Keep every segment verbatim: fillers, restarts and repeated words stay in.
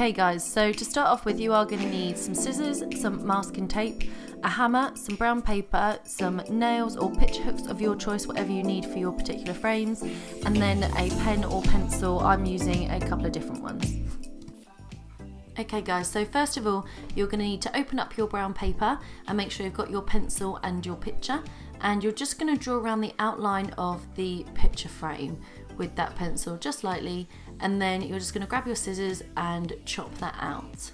Okay guys, so to start off with, you are going to need some scissors, some masking tape, a hammer, some brown paper, some nails or pitch hooks of your choice, whatever you need for your particular frames, and then a pen or pencil. I'm using a couple of different ones. Okay guys, so first of all, you're going to need to open up your brown paper and make sure you've got your pencil and your picture, and you're just going to draw around the outline of the picture frame with that pencil just lightly, and then you're just going to grab your scissors and chop that out.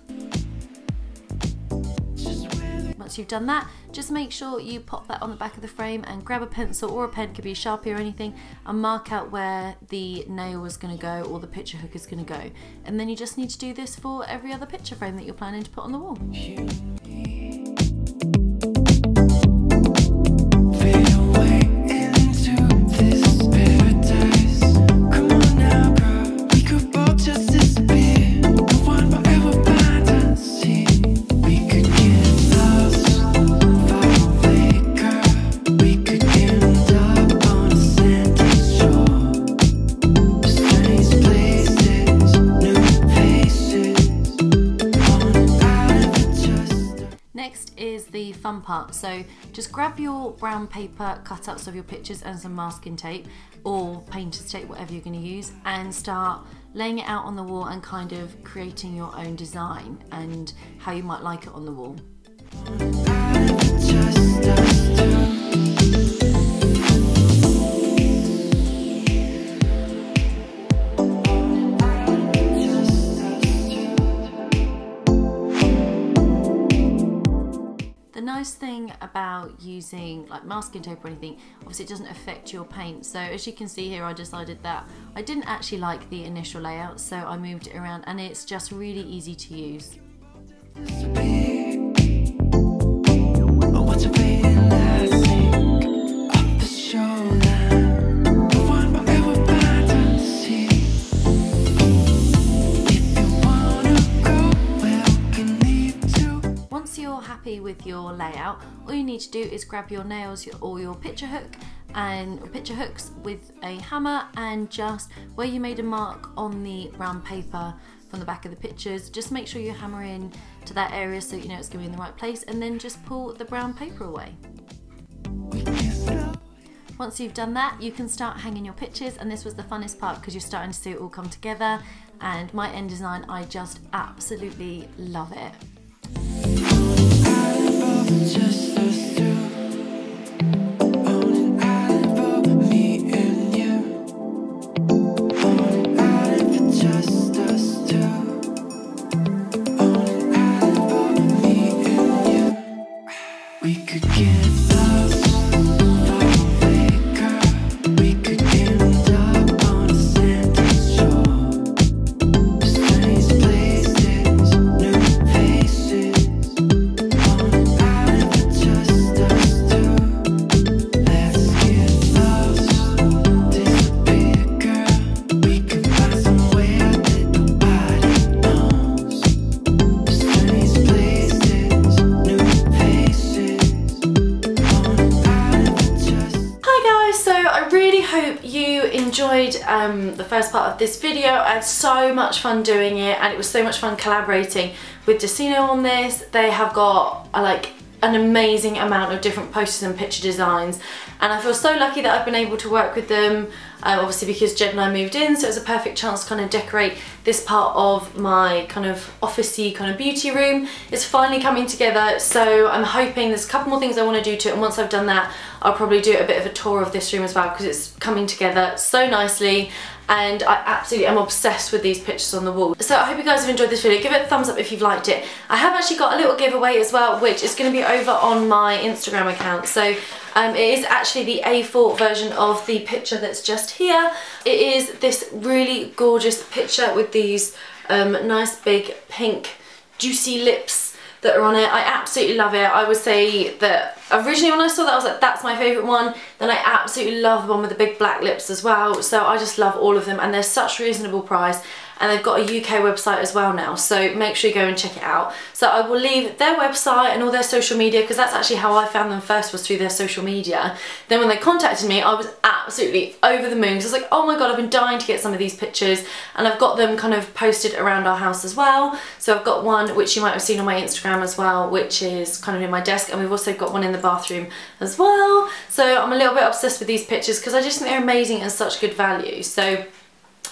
Once you've done that, just make sure you pop that on the back of the frame and grab a pencil or a pen, could be a Sharpie or anything, and mark out where the nail is going to go or the picture hook is going to go. And then you just need to do this for every other picture frame that you're planning to put on the wall. The fun part, so just grab your brown paper cutouts of your pictures and some masking tape or painter's tape, whatever you're going to use, and start laying it out on the wall and kind of creating your own design and how you might like it on the wall. Nice thing about using like masking tape or anything, obviously it doesn't affect your paint, so as you can see here, I decided that I didn't actually like the initial layout, so I moved it around, and it's just really easy to use. With your layout, all you need to do is grab your nails or your picture hook and picture hooks with a hammer, and just where you made a mark on the brown paper from the back of the pictures, just make sure you hammer in to that area so you know it's going to be in the right place, and then just pull the brown paper away. Once you've done that, you can start hanging your pictures, and this was the funnest part because you're starting to see it all come together, and my end design, I just absolutely love it. Just those two. Enjoyed um, the first part of this video. I had so much fun doing it, and it was so much fun collaborating with Desenio on this. They have got uh, like an amazing amount of different posters and picture designs, and I feel so lucky that I've been able to work with them, um, obviously because Jed and I moved in, so it was a perfect chance to kind of decorate this part of my kind of office-y kind of beauty room. It's finally coming together, so I'm hoping there's a couple more things I want to do to it, and once I've done that, I'll probably do a bit of a tour of this room as well, because it's coming together so nicely, and I absolutely am obsessed with these pictures on the wall. So I hope you guys have enjoyed this video. Give it a thumbs up if you've liked it. I have actually got a little giveaway as well, which is going to be over on my Instagram account. So um, it is actually the A four version of the picture that's just here. It is this really gorgeous picture with these um, nice big pink juicy lips that are on it. I absolutely love it. I would say that originally when I saw that, I was like, that's my favourite one. Then I absolutely love the one with the big black lips as well. So I just love all of them, and they're such a reasonable price. and they've got a U K website as well now, so make sure you go and check it out. So I will leave their website and all their social media, because that's actually how I found them first, was through their social media. Then when they contacted me, I was absolutely over the moon, because I was like, oh my god, I've been dying to get some of these pictures, and I've got them kind of posted around our house as well. So I've got one which you might have seen on my Instagram as well, which is kind of in my desk, and we've also got one in the bathroom as well. So I'm a little bit obsessed with these pictures because I just think they're amazing and such good value. So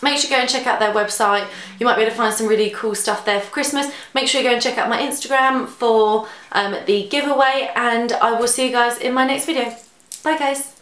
make sure you go and check out their website. You might be able to find some really cool stuff there for Christmas. Make sure you go and check out my Instagram for um, the giveaway, and I will see you guys in my next video. Bye guys.